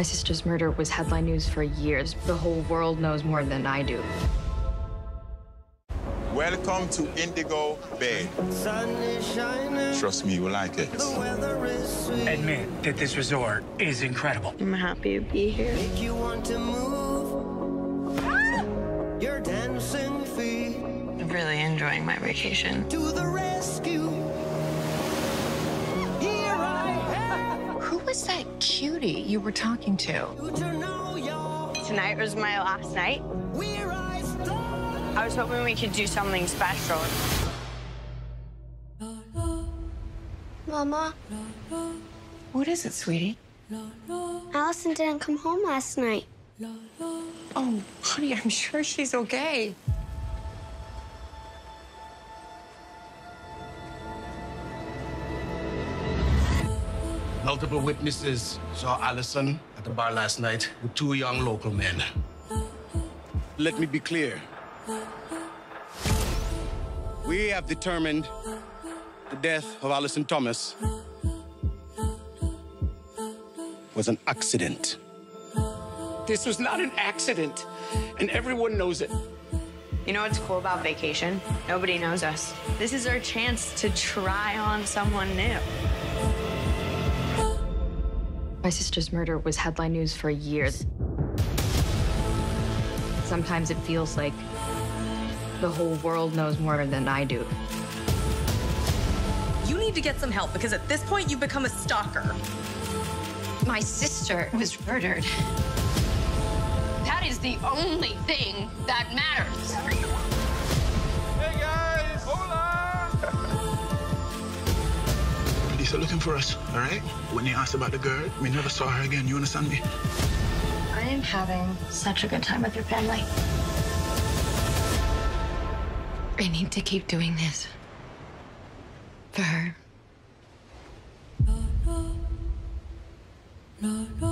My sister's murder was headline news for years. The whole world knows more than I do. Welcome to Indigo Bay. Sun is shining. Trust me, you will like it. The weather is sweet. Admit that this resort is incredible. I'm happy to be here. Make you want to move. Ah! Your dancing feet. I'm really enjoying my vacation. To the rescue. Here I am. Who was that cutie you were talking to? Tonight was my last night. I was hoping we could do something special. Mama? What is it, sweetie? Allison didn't come home last night. Oh, honey, I'm sure she's okay. Multiple witnesses saw Allison at the bar last night with two young local men. Let me be clear. We have determined the death of Allison Thomas was an accident. This was not an accident, and everyone knows it. You know what's cool about vacation? Nobody knows us. This is our chance to try on someone new. My sister's murder was headline news for years. Sometimes it feels like the whole world knows more than I do. You need to get some help, because at this point, you've become a stalker. My sister was murdered. That is the only thing that matters. Hey, guys! Hola! Police are looking for us, all right? When they asked about the girl, we never saw her again. You understand me? I am having such a good time with your family. I need to keep doing this for her.